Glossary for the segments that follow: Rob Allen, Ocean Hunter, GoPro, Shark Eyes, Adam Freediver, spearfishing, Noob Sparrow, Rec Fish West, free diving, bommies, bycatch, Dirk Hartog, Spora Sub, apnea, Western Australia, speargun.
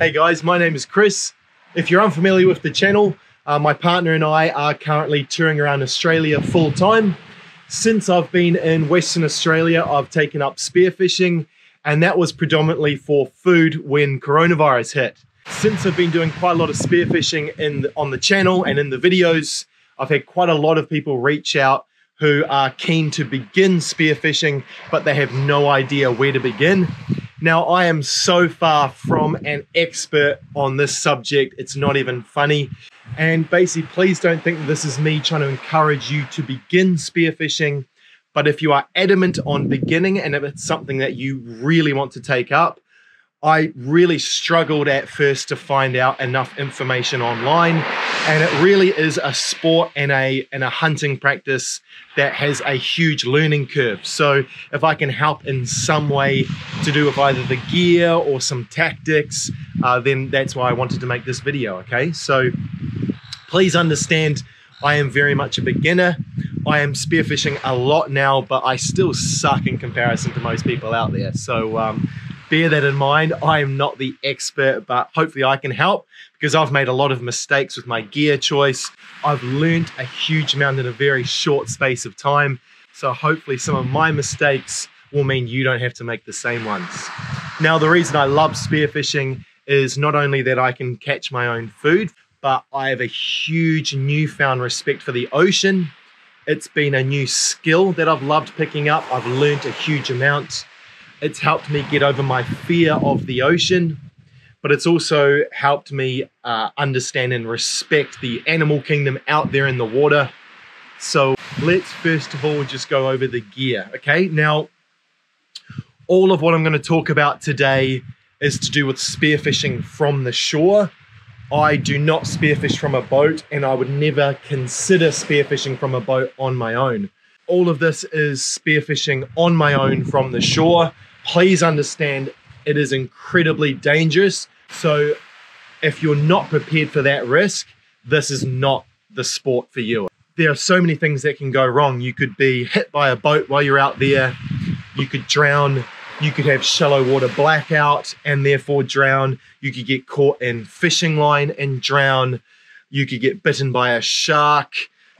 Hey guys, my name is Chris. If you're unfamiliar with the channel, my partner and I are currently touring around Australia full time. Since I've been in Western Australia, I've taken up spearfishing, and that was predominantly for food when coronavirus hit. Since I've been doing quite a lot of spearfishing on the channel and in the videos, I've had quite a lot of people reach out who are keen to begin spearfishing, but they have no idea where to begin. Now, I am so far from an expert on this subject, it's not even funny. And basically, please don't think that this is me trying to encourage you to begin spearfishing, but if you are adamant on beginning and if it's something that you really want to take up, I really struggled at first to find out enough information online, and it really is a sport and a hunting practice that has a huge learning curve. So if I can help in some way to do with either the gear or some tactics, then that's why I wanted to make this video, okay? So please understand, I am very much a beginner. I am spearfishing a lot now, but I still suck in comparison to most people out there. So bear that in mind. I am not the expert, but hopefully I can help because I've made a lot of mistakes with my gear choice. I've learned a huge amount in a very short space of time. So hopefully some of my mistakes will mean you don't have to make the same ones. Now, the reason I love spearfishing is not only that I can catch my own food, but I have a huge newfound respect for the ocean. It's been a new skill that I've loved picking up. I've learned a huge amount. It's helped me get over my fear of the ocean, but it's also helped me understand and respect the animal kingdom out there in the water. So let's first of all just go over the gear, okay? Now, all of what I'm going to talk about today is to do with spearfishing from the shore. I do not spearfish from a boat, and I would never consider spearfishing from a boat on my own. All of this is spearfishing on my own from the shore. Please understand, it is incredibly dangerous. So if you're not prepared for that risk, this is not the sport for you. There are so many things that can go wrong. You could be hit by a boat while you're out there. You could drown. You could have shallow water blackout and therefore drown. You could get caught in fishing line and drown. You could get bitten by a shark,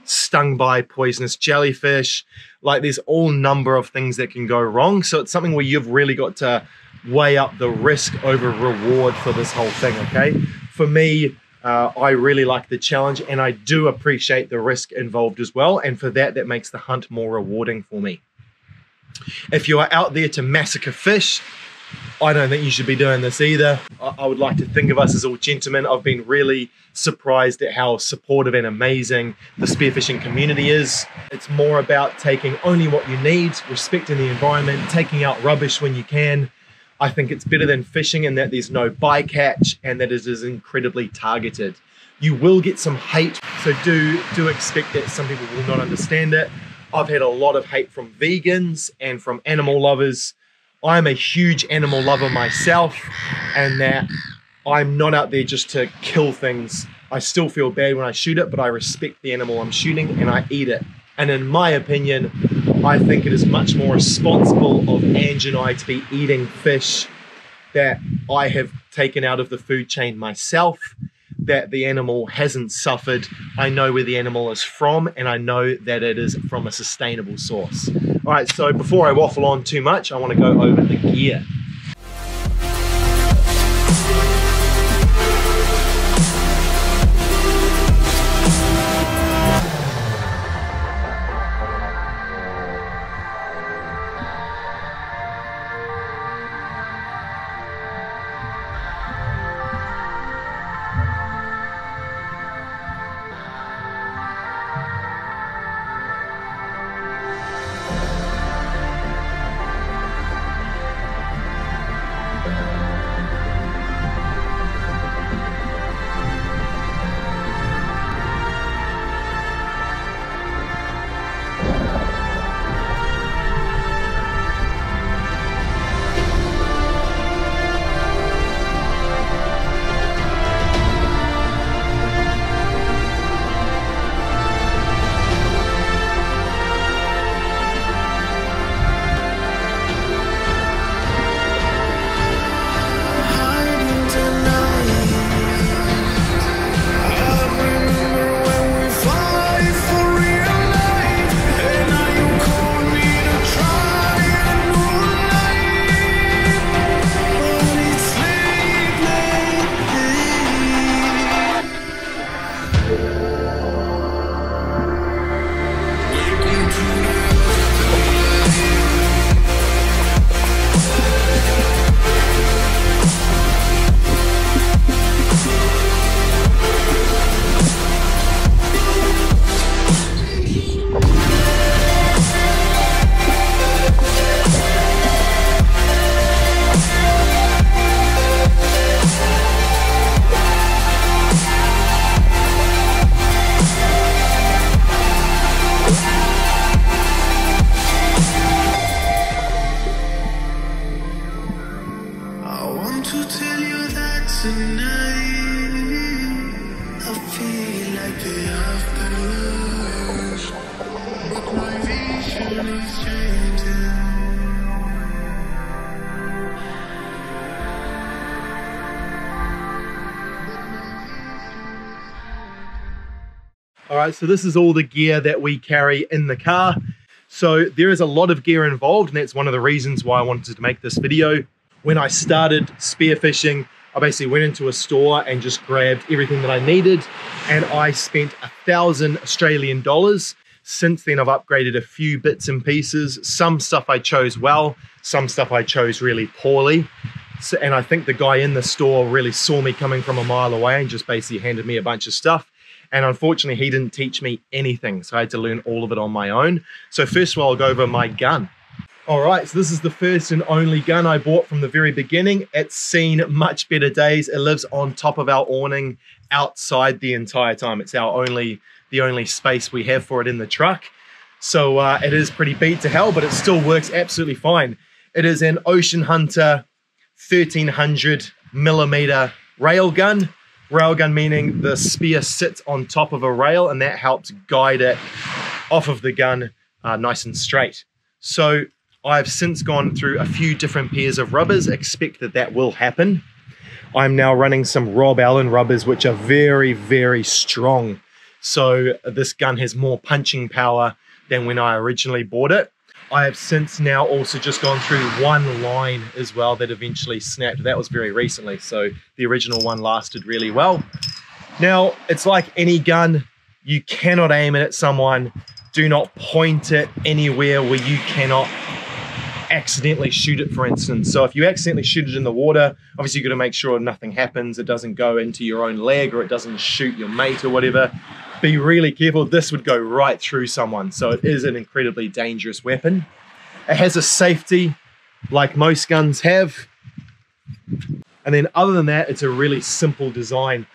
stung by poisonous jellyfish. Like, there's all number of things that can go wrong. So it's something where you've really got to weigh up the risk over reward for this whole thing, okay? For me, I really like the challenge, and I do appreciate the risk involved as well. And for that, that makes the hunt more rewarding for me. If you are out there to massacre fish, I don't think you should be doing this either. I would like to think of us as all gentlemen. I've been really surprised at how supportive and amazing the spearfishing community is. It's more about taking only what you need, respecting the environment, taking out rubbish when you can. I think it's better than fishing in that there's no bycatch and that it is incredibly targeted. You will get some hate, so do expect that some people will not understand it. I've had a lot of hate from vegans and from animal lovers. I'm a huge animal lover myself, and that I'm not out there just to kill things. I still feel bad when I shoot it, but I respect the animal I'm shooting and I eat it. And in my opinion, I think it is much more responsible of Ange and I to be eating fish that I have taken out of the food chain myself, that the animal hasn't suffered. I know where the animal is from, and I know that it is from a sustainable source. All right, so before I waffle on too much, I want to go over the gear. All right, so this is all the gear that we carry in the car. So there is a lot of gear involved, and that's one of the reasons why I wanted to make this video. When I started spearfishing, I basically went into a store and just grabbed everything that I needed, and I spent $1,000 Australian dollars. Since then, I've upgraded a few bits and pieces. Some stuff I chose well, some stuff I chose really poorly. So, and I think the guy in the store really saw me coming from a mile away and just basically handed me a bunch of stuff. And unfortunately, he didn't teach me anything, so I had to learn all of it on my own. So first of all, I'll go over my gun. All right, so this is the first and only gun I bought from the very beginning. It's seen much better days. It lives on top of our awning outside the entire time. It's our the only space we have for it in the truck. So it is pretty beat to hell, but it still works absolutely fine. It is an Ocean Hunter 1300 millimeter rail gun. Railgun meaning the spear sits on top of a rail, and that helps guide it off of the gun nice and straight. So I've since gone through a few different pairs of rubbers. Expect that that will happen. I'm now running some Rob Allen rubbers, which are very, very strong. So this gun has more punching power than when I originally bought it. I have since now also just gone through one line as well that eventually snapped. That was very recently, so the original one lasted really well. Now, it's like any gun, you cannot aim it at someone. Do not point it anywhere where you cannot accidentally shoot it, for instance. So if you accidentally shoot it in the water, obviously you've got to make sure nothing happens. It doesn't go into your own leg, or it doesn't shoot your mate or whatever. Be really careful. This would go right through someone. So it is an incredibly dangerous weapon. It has a safety like most guns have. And then other than that, it's a really simple design.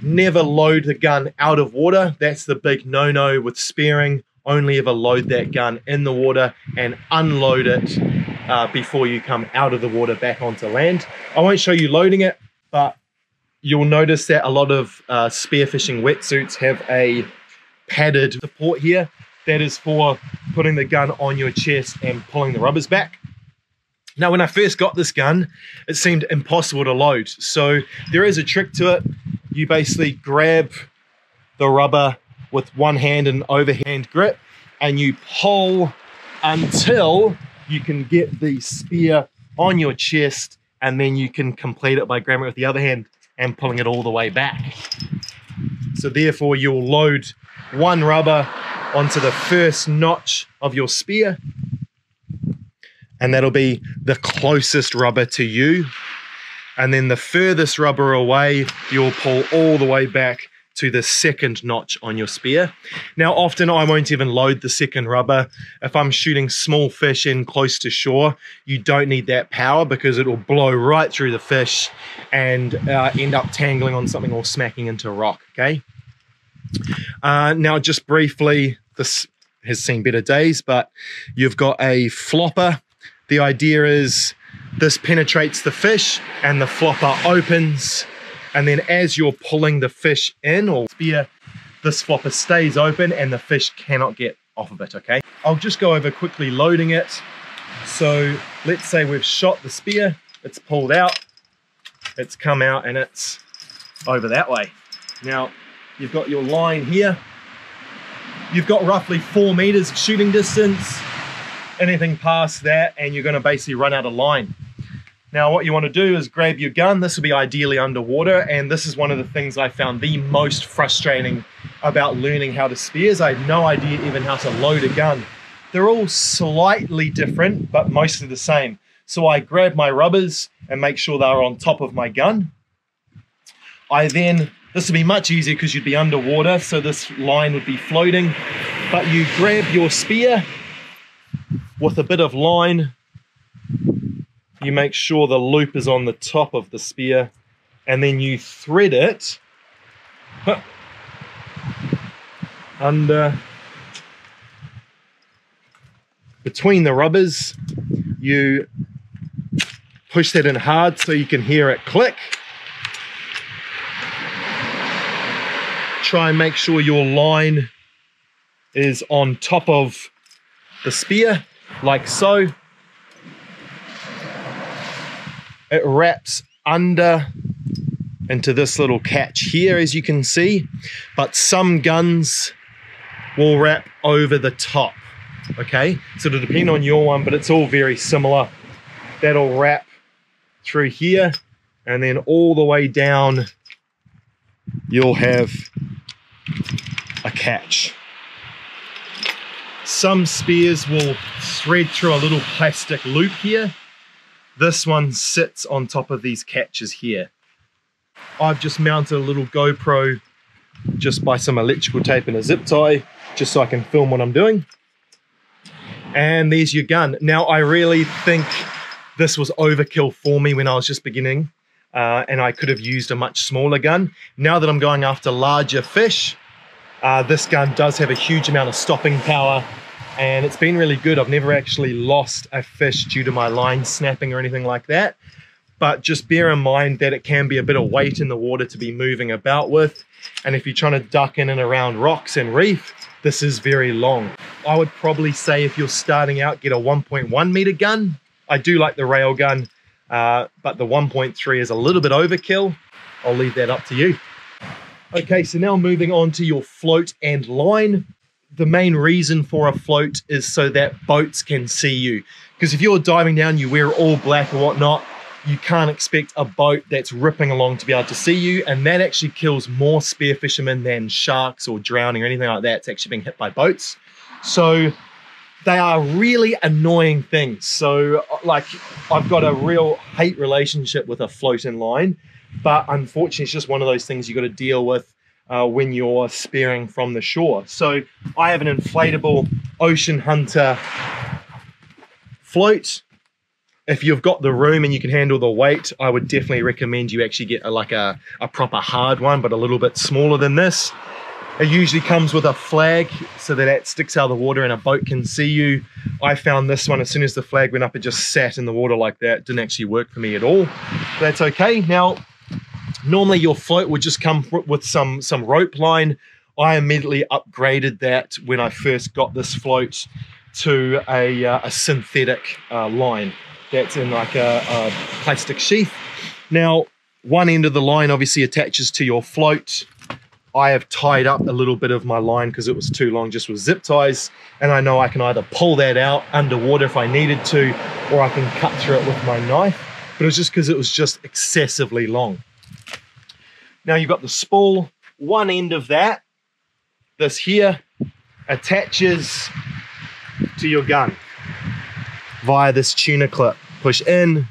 Never load the gun out of water. That's the big no-no with spearing. Only ever load that gun in the water and unload it before you come out of the water back onto land. I won't show you loading it, but you'll notice that a lot of spearfishing wetsuits have a padded support here. That is for putting the gun on your chest and pulling the rubbers back. Now, when I first got this gun, it seemed impossible to load. So there is a trick to it. You basically grab the rubber with one hand and an overhand grip, and you pull until you can get the spear on your chest, and then you can complete it by grabbing it with the other hand and pulling it all the way back. So therefore you'll load one rubber onto the first notch of your spear, and that'll be the closest rubber to you. And then the furthest rubber away, you'll pull all the way back to the second notch on your spear. Now, often I won't even load the second rubber. If I'm shooting small fish in close to shore, you don't need that power because it will blow right through the fish and end up tangling on something or smacking into a rock, okay? Now, just briefly, this has seen better days, but you've got a flopper. The idea is this penetrates the fish and the flopper opens. And then as you're pulling the fish in or spear, this flopper stays open and the fish cannot get off of it, okay? I'll just go over quickly loading it. So let's say we've shot the spear, it's pulled out, it's come out and it's over that way. Now, you've got your line here. You've got roughly 4 meters of shooting distance. Anything past that and you're gonna basically run out of line. Now, what you want to do is grab your gun. This will be ideally underwater, and this is one of the things I found the most frustrating about learning how to spear. I had no idea even how to load a gun. They're all slightly different, but mostly the same. So I grab my rubbers and make sure they're on top of my gun. I then, this would be much easier because you'd be underwater, so this line would be floating. But you grab your spear with a bit of line. You make sure the loop is on the top of the spear, and then you thread it under between the rubbers. You push that in hard so you can hear it click. Try and make sure your line is on top of the spear like so. It wraps under into this little catch here, as you can see, but some guns will wrap over the top, okay? So it'll depend on your one, but it's all very similar. That'll wrap through here, and then all the way down, you'll have a catch. Some spears will thread through a little plastic loop here. This one sits on top of these catches here. I've just mounted a little GoPro just by some electrical tape and a zip tie, just so I can film what I'm doing. And there's your gun. Now, I really think this was overkill for me when I was just beginning, and I could have used a much smaller gun. Now that I'm going after larger fish, this gun does have a huge amount of stopping power, and it's been really good. I've never actually lost a fish due to my line snapping or anything like that. But just bear in mind that it can be a bit of weight in the water to be moving about with. And if you're trying to duck in and around rocks and reef, this is very long. I would probably say if you're starting out, get a 1.1 meter gun. I do like the rail gun, but the 1.3 is a little bit overkill. I'll leave that up to you. Okay, so now moving on to your float and line. The main reason for a float is so that boats can see you. Because if you're diving down, you wear all black or whatnot, you can't expect a boat that's ripping along to be able to see you, and that actually kills more spear fishermen than sharks or drowning or anything like that. It's actually being hit by boats. So they are really annoying things. So like, I've got a real hate relationship with a float and line, but unfortunately it's just one of those things you got to deal with when you're spearing from the shore. So I have an inflatable Ocean Hunter float. If you've got the room and you can handle the weight, I would definitely recommend you actually get a proper hard one, but a little bit smaller than this. It usually comes with a flag so that it sticks out of the water and a boat can see you. I found this one, as soon as the flag went up, it just sat in the water like that. It didn't actually work for me at all. But that's okay. Now, normally your float would just come with some rope line. I immediately upgraded that when I first got this float to a synthetic line. That's in like a plastic sheath. Now, one end of the line obviously attaches to your float. I have tied up a little bit of my line because it was too long, just with zip ties. And I know I can either pull that out underwater if I needed to, or I can cut through it with my knife. But it was just because it was just excessively long. Now you've got the spool. One end of that, this here, attaches to your gun via this tuner clip. Push in,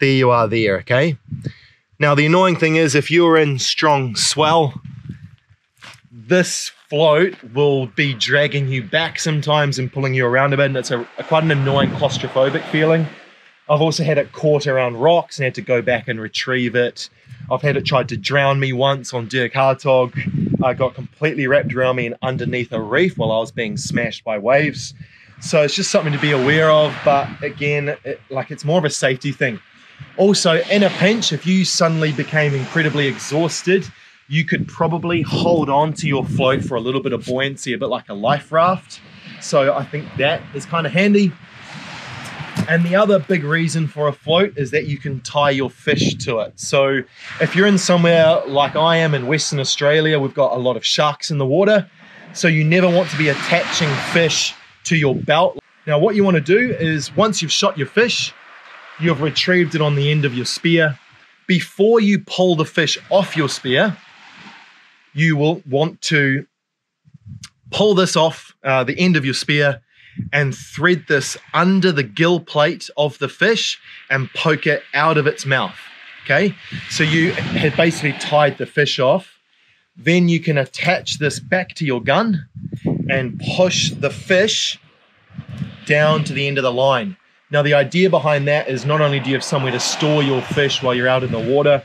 there you are there, okay? Now the annoying thing is, if you're in strong swell, this float will be dragging you back sometimes and pulling you around a bit, and it's a quite an annoying claustrophobic feeling. I've also had it caught around rocks and had to go back and retrieve it. I've had it tried to drown me once on Dirk Hartog. I got completely wrapped around me and underneath a reef while I was being smashed by waves. So it's just something to be aware of, but again, it's more of a safety thing. Also, in a pinch, if you suddenly became incredibly exhausted, you could probably hold on to your float for a little bit of buoyancy, a bit like a life raft. So I think that is kind of handy. And the other big reason for a float is that you can tie your fish to it. So if you're in somewhere like I am in Western Australia, we've got a lot of sharks in the water. So you never want to be attaching fish to your belt. Now what you want to do is, once you've shot your fish, you've retrieved it on the end of your spear. Before you pull the fish off your spear, you will want to pull this off the end of your spear and thread this under the gill plate of the fish and poke it out of its mouth, okay? So you had basically tied the fish off. Then you can attach this back to your gun and push the fish down to the end of the line. Now the idea behind that is not only do you have somewhere to store your fish while you're out in the water,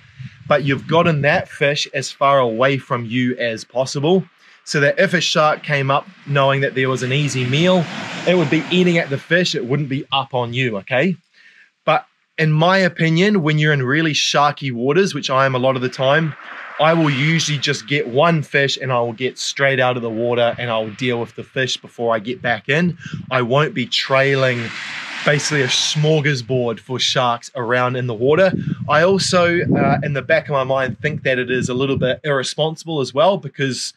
but you've gotten that fish as far away from you as possible, so that if a shark came up knowing that there was an easy meal, it would be eating at the fish, it wouldn't be up on you, okay? But in my opinion, when you're in really sharky waters, which I am a lot of the time, I will usually just get one fish and I will get straight out of the water and I'll deal with the fish before I get back in. I won't be trailing basically a smorgasbord for sharks around in the water. I also, in the back of my mind, think that it is a little bit irresponsible as well, because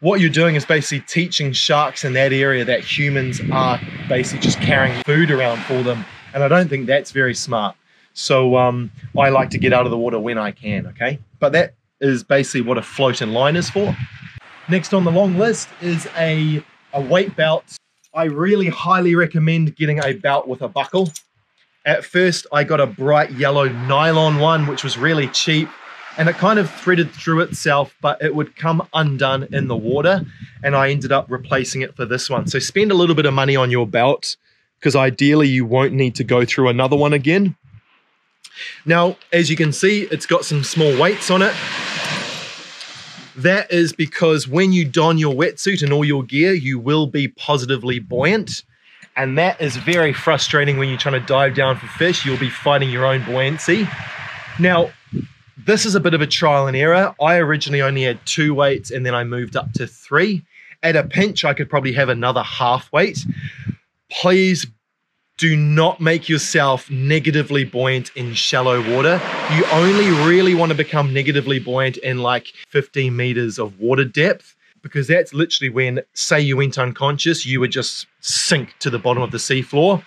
what you're doing is basically teaching sharks in that area that humans are basically just carrying food around for them. And I don't think that's very smart. So I like to get out of the water when I can, okay? But that is basically what a float and line is for. Next on the long list is a weight belt. I really highly recommend getting a belt with a buckle. At first, I got a bright yellow nylon one, which was really cheap, and it kind of threaded through itself, but it would come undone in the water, and I ended up replacing it for this one. So spend a little bit of money on your belt, because ideally you won't need to go through another one again. Now, as you can see, it's got some small weights on it. That is because when you don your wetsuit and all your gear, you will be positively buoyant. And that is very frustrating when you're trying to dive down for fish. You'll be fighting your own buoyancy. Now, this is a bit of a trial and error. I originally only had 2 weights and then I moved up to 3. At a pinch, I could probably have another half weight. Please do not make yourself negatively buoyant in shallow water. You only really want to become negatively buoyant in like 15 meters of water depth, because that's literally when, say you went unconscious, you would just sink to the bottom of the seafloor.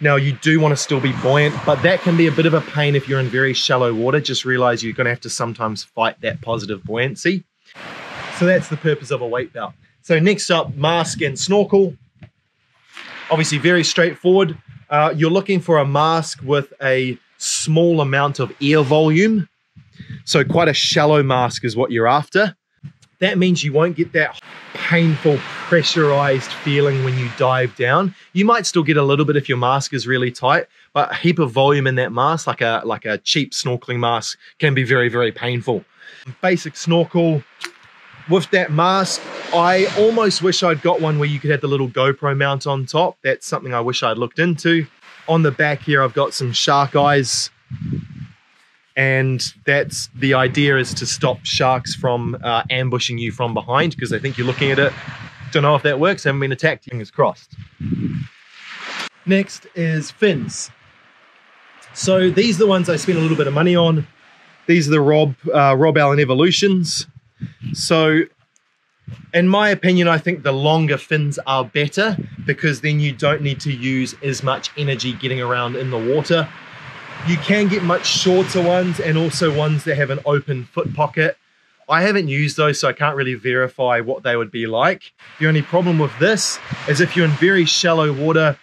Now you do want to still be buoyant, but that can be a bit of a pain if you're in very shallow water. Just realize you're going to have to sometimes fight that positive buoyancy. So that's the purpose of a weight belt. So next up, mask and snorkel. Obviously very straightforward. You're looking for a mask with a small amount of air volume. So quite a shallow mask is what you're after. That means you won't get that painful pressurized feeling when you dive down. You might still get a little bit if your mask is really tight, but a heap of volume in that mask, like a cheap snorkeling mask, can be very, very painful. Basic snorkel. With that mask, I almost wish I'd got one where you could have the little GoPro mount on top. That's something I wish I'd looked into. On the back here, I've got some shark eyes. And that's the idea, is to stop sharks from ambushing you from behind because they think you're looking at it. Don't know if that works. Haven't been attacked. Fingers crossed. Next is fins. So these are the ones I spent a little bit of money on. These are the Rob Allen Evolutions. So in my opinion, I think the longer fins are better because then you don't need to use as much energy getting around in the water. You can get much shorter ones and also ones that have an open foot pocket. I haven't used those, so I can't really verify what they would be like. The only problem with this is if you're in very shallow water,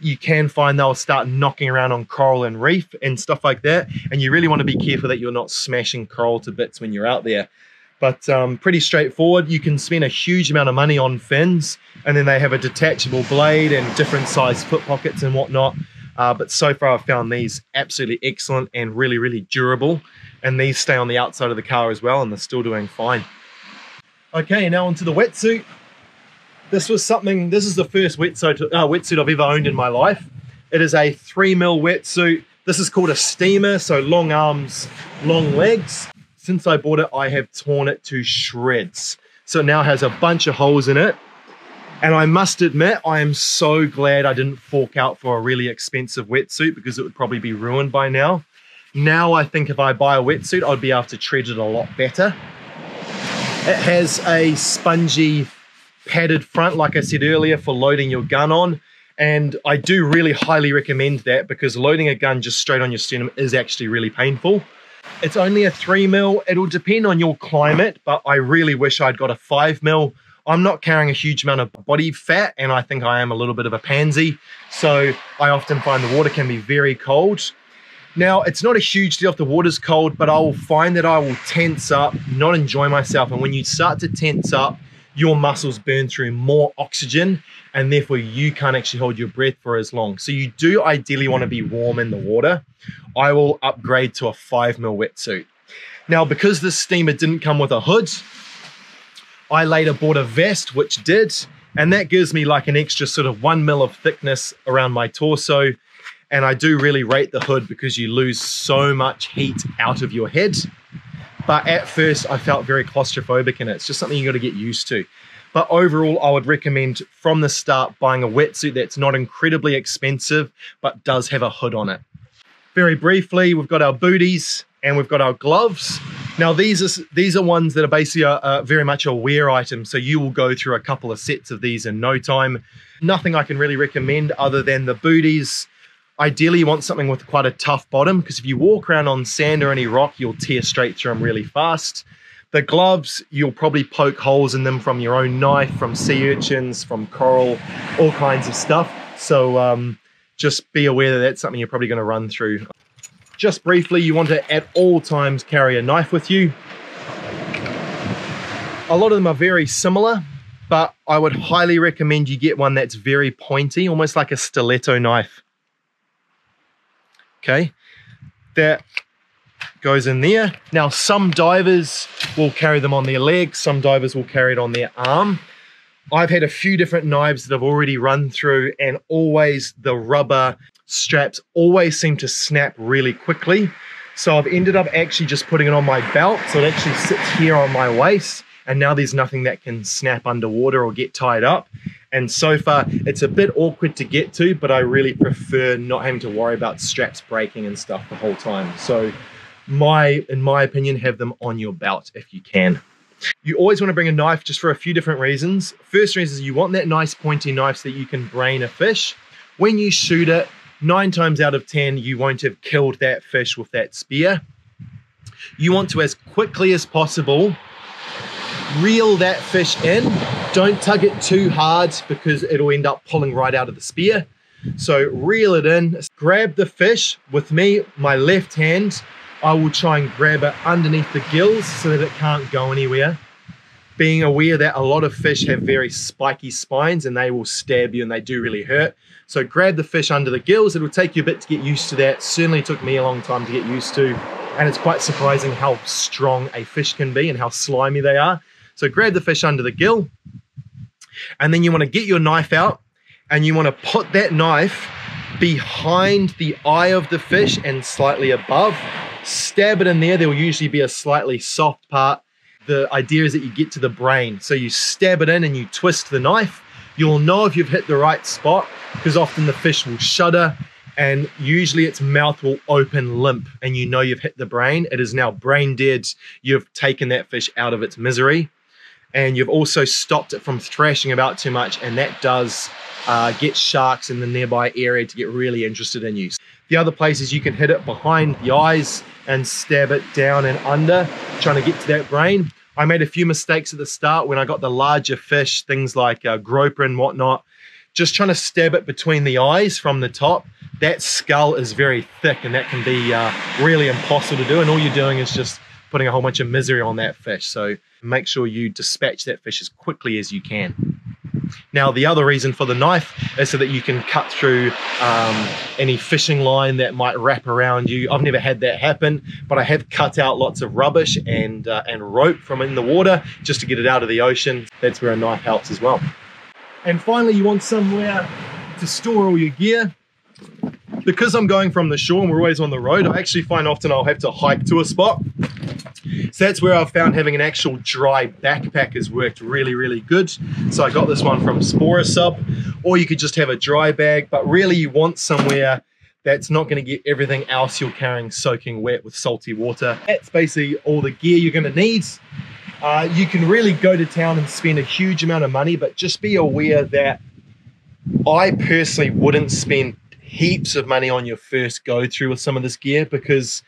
you can find they'll start knocking around on coral and reef and stuff like that. And you really want to be careful that you're not smashing coral to bits when you're out there. But pretty straightforward. You can spend a huge amount of money on fins, and then they have a detachable blade and different size foot pockets and whatnot. But so far I've found these absolutely excellent and really, really durable. And these stay on the outside of the car as well, and they're still doing fine. Okay, now onto the wetsuit. This is the first wetsuit I've ever owned in my life. It is a 3mm wetsuit. This is called a steamer, so long arms, long legs. Since I bought it, I have torn it to shreds. So it now has a bunch of holes in it. And I must admit, I am so glad I didn't fork out for a really expensive wetsuit because it would probably be ruined by now. Now I think if I buy a wetsuit, I'd be able to treat it a lot better. It has a spongy padded front, like I said earlier, for loading your gun on. And I do really highly recommend that because loading a gun just straight on your sternum is actually really painful. It's only a 3mm. It'll depend on your climate, but I really wish I'd got a 5mm. I'm not carrying a huge amount of body fat, and I think I am a little bit of a pansy. So I often find the water can be very cold. Now, it's not a huge deal if the water's cold, but I will find that I will tense up, not enjoy myself. And when you start to tense up, your muscles burn through more oxygen, and therefore you can't actually hold your breath for as long. So you do ideally want to be warm in the water. I will upgrade to a 5mm wetsuit. Now, because this steamer didn't come with a hood, I later bought a vest, which did, and that gives me like an extra sort of 1mm of thickness around my torso. And I do really rate the hood because you lose so much heat out of your head. But at first I felt very claustrophobic in it. It's just something you got to get used to. But overall, I would recommend from the start buying a wetsuit that's not incredibly expensive, but does have a hood on it. Very briefly, we've got our booties and we've got our gloves. Now these are ones that are basically very much a wear item. So you will go through a couple of sets of these in no time. Nothing I can really recommend other than the booties. Ideally, you want something with quite a tough bottom, because if you walk around on sand or any rock, you'll tear straight through them really fast. The gloves, you'll probably poke holes in them from your own knife, from sea urchins, from coral, all kinds of stuff. So just be aware that that's something you're probably going to run through. Just briefly, you want to at all times carry a knife with you. A lot of them are very similar, but I would highly recommend you get one that's very pointy, almost like a stiletto knife. Okay, that goes in there. Now, some divers will carry them on their leg, some divers will carry it on their arm. I've had a few different knives that I've already run through, and always the rubber straps always seem to snap really quickly. So I've ended up actually just putting it on my belt, so it actually sits here on my waist, and now there's nothing that can snap underwater or get tied up. And so far, it's a bit awkward to get to, but I really prefer not having to worry about straps breaking and stuff the whole time. So in my opinion, have them on your belt if you can. You always want to bring a knife just for a few different reasons. First reason is you want that nice pointy knife so that you can brain a fish. When you shoot it, 9 times out of 10, you won't have killed that fish with that spear. You want to, as quickly as possible, reel that fish in. Don't tug it too hard because it'll end up pulling right out of the spear. So reel it in, grab the fish with me, my left hand. I will try and grab it underneath the gills so that it can't go anywhere. Being aware that a lot of fish have very spiky spines and they will stab you and they do really hurt. So grab the fish under the gills. It'll take you a bit to get used to that. Certainly took me a long time to get used to. And it's quite surprising how strong a fish can be and how slimy they are. So grab the fish under the gill, and then you want to get your knife out and you want to put that knife behind the eye of the fish and slightly above. Stab it in there. There will usually be a slightly soft part. The idea is that you get to the brain. So you stab it in and you twist the knife. You'll know if you've hit the right spot, because often the fish will shudder and usually its mouth will open limp and you know you've hit the brain. It is now brain dead. You've taken that fish out of its misery. And you've also stopped it from thrashing about too much, and that does get sharks in the nearby area to get really interested in you. The other place is you can hit it behind the eyes and stab it down and under, trying to get to that brain. I made a few mistakes at the start when I got the larger fish, things like groper and whatnot, just trying to stab it between the eyes from the top. That skull is very thick and that can be really impossible to do, and all you're doing is just putting a whole bunch of misery on that fish. So make sure you dispatch that fish as quickly as you can. Now, the other reason for the knife is so that you can cut through any fishing line that might wrap around you. I've never had that happen, but I have cut out lots of rubbish and rope from in the water just to get it out of the ocean. That's where a knife helps as well. And finally, you want somewhere to store all your gear. Because I'm going from the shore and we're always on the road, I actually find often I'll have to hike to a spot. So that's where I've found having an actual dry backpack has worked really, really good. So I got this one from Spora Sub, or you could just have a dry bag, but really you want somewhere that's not going to get everything else you're carrying soaking wet with salty water. That's basically all the gear you're going to need. You can really go to town and spend a huge amount of money, but just be aware that I personally wouldn't spend heaps of money on your first go through with some of this gear, because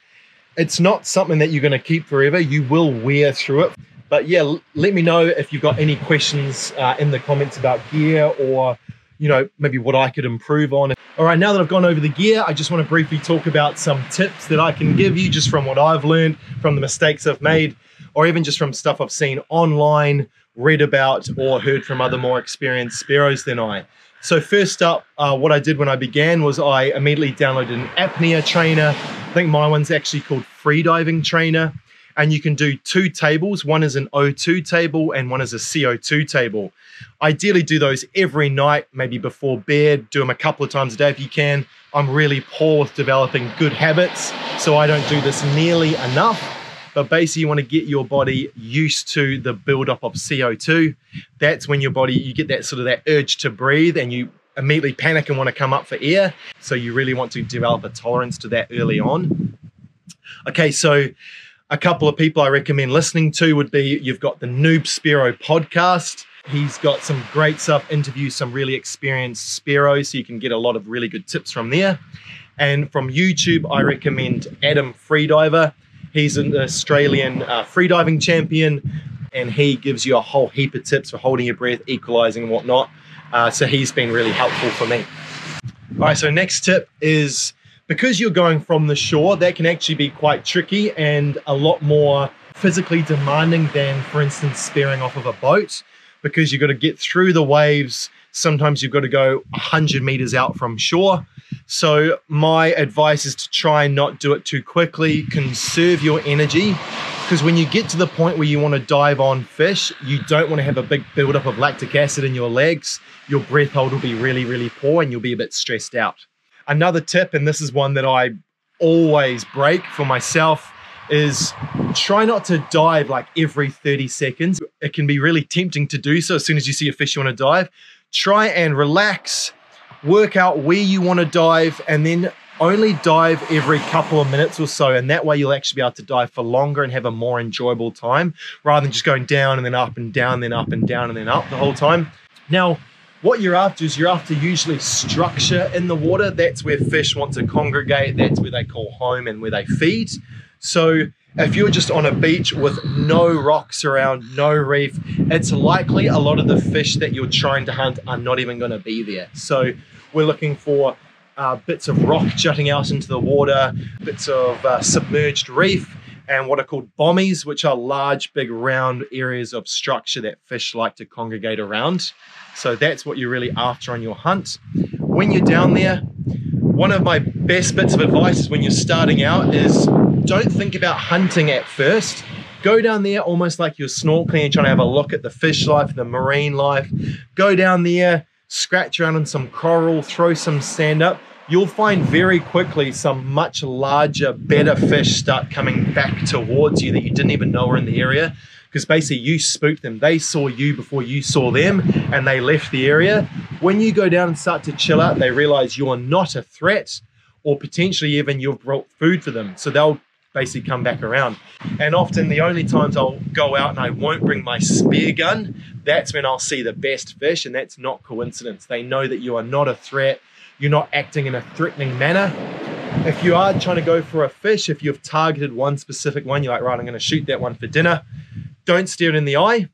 it's not something that you're going to keep forever. You will wear through it. But yeah, let me know if you've got any questions in the comments about gear, or, you know, maybe what I could improve on. All right, now that I've gone over the gear, I just want to briefly talk about some tips that I can give you just from what I've learned, from the mistakes I've made, or even just from stuff I've seen online, read about, or heard from other more experienced sparrows than I. So first up, what I did when I began was I immediately downloaded an apnea trainer. I think my one's actually called Freediving Trainer. And you can do 2 tables. One is an O2 table and one is a CO2 table. Ideally do those every night, maybe before bed. Do them a couple of times a day if you can. I'm really poor with developing good habits, so I don't do this nearly enough. But basically you want to get your body used to the buildup of CO2. That's when your body, you get that sort of that urge to breathe and you immediately panic and want to come up for air. So you really want to develop a tolerance to that early on. Okay, so a couple of people I recommend listening to would be, you've got the Noob Sparrow podcast. He's got some great stuff, interviews some really experienced sparrows, so you can get a lot of really good tips from there. And from YouTube, I recommend Adam Freediver. He's an Australian freediving champion, and he gives you a whole heap of tips for holding your breath, equalizing and whatnot. So he's been really helpful for me. All right, so next tip is, because you're going from the shore, that can actually be quite tricky and a lot more physically demanding than, for instance, spearing off of a boat, because you've got to get through the waves. Sometimes you've got to go 100 meters out from shore. So my advice is to try and not do it too quickly, conserve your energy, because when you get to the point where you want to dive on fish, you don't want to have a big buildup of lactic acid in your legs. Your breath hold will be really, really poor and you'll be a bit stressed out. Another tip, and this is one that I always break for myself, is try not to dive like every 30 seconds. It can be really tempting to do so. As soon as you see a fish you want to dive, try and relax, work out where you want to dive, and then only dive every couple of minutes or so. And that way you'll actually be able to dive for longer and have a more enjoyable time, rather than just going down and then up and down, then up and down and then up the whole time. Now, what you're after is, you're after usually structure in the water. That's where fish want to congregate. That's where they call home and where they feed. So if you're just on a beach with no rocks around, no reef, it's likely a lot of the fish that you're trying to hunt are not even going to be there. So we're looking for bits of rock jutting out into the water, bits of submerged reef, and what are called bommies, which are large, big, round areas of structure that fish like to congregate around. So that's what you're really after on your hunt. When you're down there, one of my best bits of advice is, when you're starting out, is don't think about hunting at first. Go down there almost like you're snorkeling and trying to have a look at the fish life, the marine life. Go down there, scratch around on some coral, throw some sand up. You'll find very quickly some much larger, better fish start coming back towards you that you didn't even know were in the area, because basically you spooked them. They saw you before you saw them and they left the area. When you go down and start to chill out, they realize you're not a threat, or potentially even you've brought food for them. So they'll basically come back around. And often the only times I'll go out and I won't bring my spear gun, that's when I'll see the best fish, and that's not coincidence. They know that you are not a threat. You're not acting in a threatening manner. If you are trying to go for a fish, if you've targeted one specific one, you're like, right, I'm going to shoot that one for dinner. Don't stare it in the eye.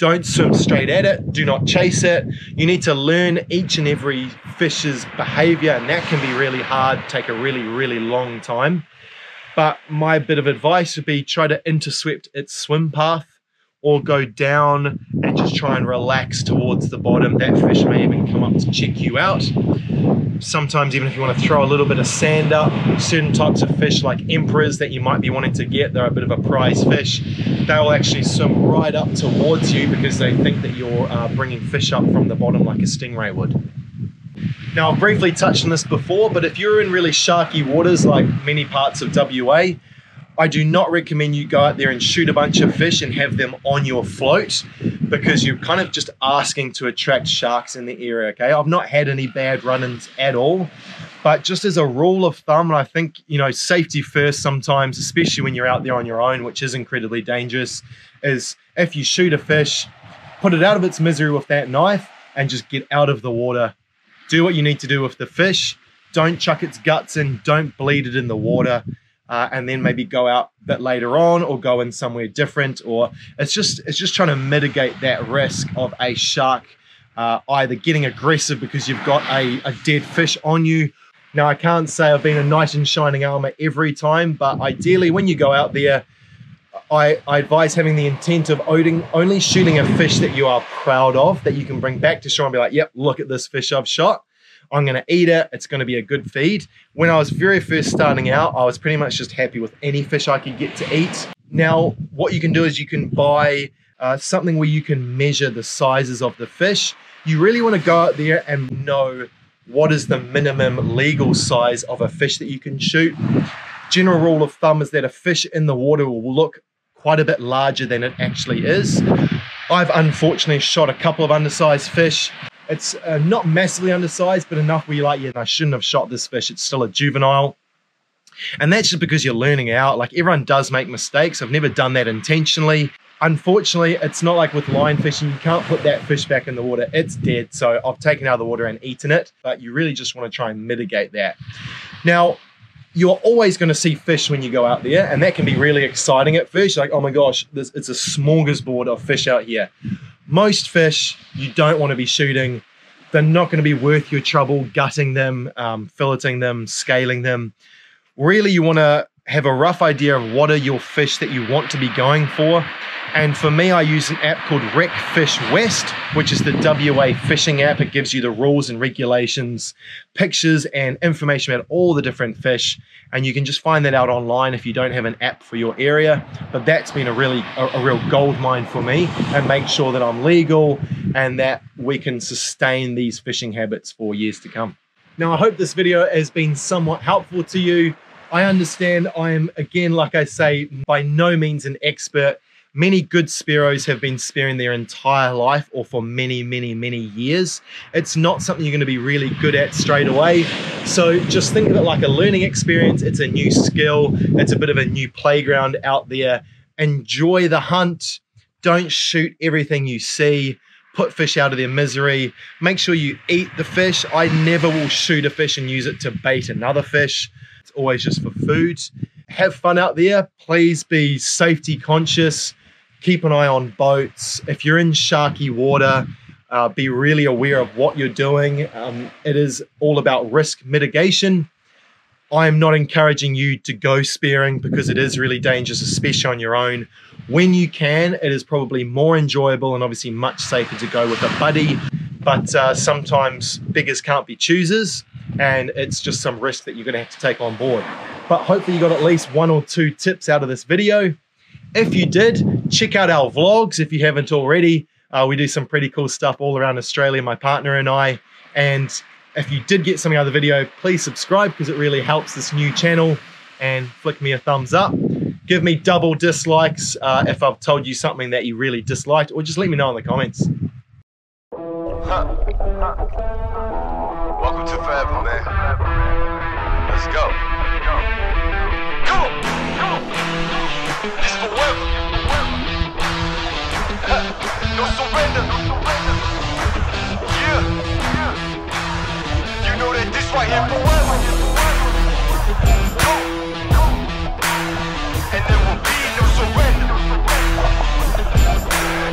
Don't swim straight at it. Do not chase it. You need to learn each and every fish's behavior, and that can be really hard, take a really, really long time. But my bit of advice would be, try to intercept its swim path, or go down and just try and relax towards the bottom. That fish may even come up to check you out. Sometimes even if you want to throw a little bit of sand up, certain types of fish like emperors that you might be wanting to get, they're a bit of a prize fish, they'll actually swim right up towards you because they think that you're bringing fish up from the bottom like a stingray would. Now, I've briefly touched on this before, but if you're in really sharky waters like many parts of WA, I do not recommend you go out there and shoot a bunch of fish and have them on your float, because you're kind of just asking to attract sharks in the area, okay? I've not had any bad run-ins at all, but just as a rule of thumb, and I think, you know, safety first sometimes, especially when you're out there on your own, which is incredibly dangerous, is if you shoot a fish, put it out of its misery with that knife and just get out of the water. Do what you need to do with the fish. Don't chuck its guts in, don't bleed it in the water. And then maybe go out a bit later on, or go in somewhere different, or it's just trying to mitigate that risk of a shark either getting aggressive because you've got a dead fish on you. Now, I can't say I've been a knight in shining armor every time, but ideally when you go out there, I advise having the intent of only shooting a fish that you are proud of, that you can bring back to shore and be like, yep, look at this fish I've shot. I'm going to eat it. It's going to be a good feed. When I was very first starting out, I was pretty much just happy with any fish I could get to eat. Now, what you can do is you can buy something where you can measure the sizes of the fish. You really want to go out there and know what is the minimum legal size of a fish that you can shoot. general rule of thumb is that a fish in the water will look quite a bit larger than it actually is. I've unfortunately shot a couple of undersized fish. It's not massively undersized, but enough where you're like, yeah, I shouldn't have shot this fish. It's still a juvenile. And that's just because you're learning out. Like, everyone does make mistakes. I've never done that intentionally. Unfortunately, it's not like with line fishing. You can't put that fish back in the water. It's dead. So I've taken it out of the water and eaten it. But you really just want to try and mitigate that. Now, you're always going to see fish when you go out there, and that can be really exciting at first. You're like, oh my gosh, it's a smorgasbord of fish out here. Most fish you don't want to be shooting. They're not going to be worth your trouble gutting them, filleting them, scaling them. Really, you want to have a rough idea of what are your fish that you want to be going for. And for me, I use an app called Rec Fish West, which is the WA fishing app. It gives you the rules and regulations, pictures and information about all the different fish. And you can just find that out online if you don't have an app for your area. But that's been a real gold mine for me, and make sure that I'm legal and that we can sustain these fishing habits for years to come. Now, I hope this video has been somewhat helpful to you. I understand I am, again, like I say, by no means an expert. Many good sparrows have been spearing their entire life, or for many, many, many years. It's not something you're going to be really good at straight away. So just think of it like a learning experience. It's a new skill. It's a bit of a new playground out there. Enjoy the hunt. Don't shoot everything you see. Put fish out of their misery. Make sure you eat the fish. I never will shoot a fish and use it to bait another fish. It's always just for food. Have fun out there. Please be safety conscious. Keep an eye on boats. If you're in sharky water, be really aware of what you're doing. It is all about risk mitigation. I am not encouraging you to go spearing because it is really dangerous, especially on your own. When you can, it is probably more enjoyable and obviously much safer to go with a buddy. But sometimes beggars can't be choosers, and it's just some risk that you're going to have to take on board. But hopefully you got at least one or two tips out of this video. If you did, check out our vlogs if you haven't already. We do some pretty cool stuff all around Australia, my partner and I. And if you did get something out of the video, please subscribe because it really helps this new channel. And flick me a thumbs up. Give me double dislikes if I've told you something that you really disliked, or just let me know in the comments. Welcome to Forever, man. Let's go. This forever, no surrender, yeah, you know that this right here forever, and there will be no surrender.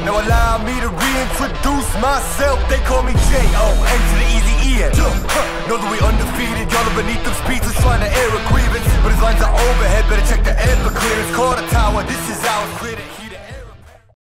Now allow me to reintroduce myself, they call me J-O-N to the easy end. Know that we undefeated, y'all are beneath them speeches trying to air a grievance. But his lines are overhead, better check the end for clearance. Call the tower, this is our critic.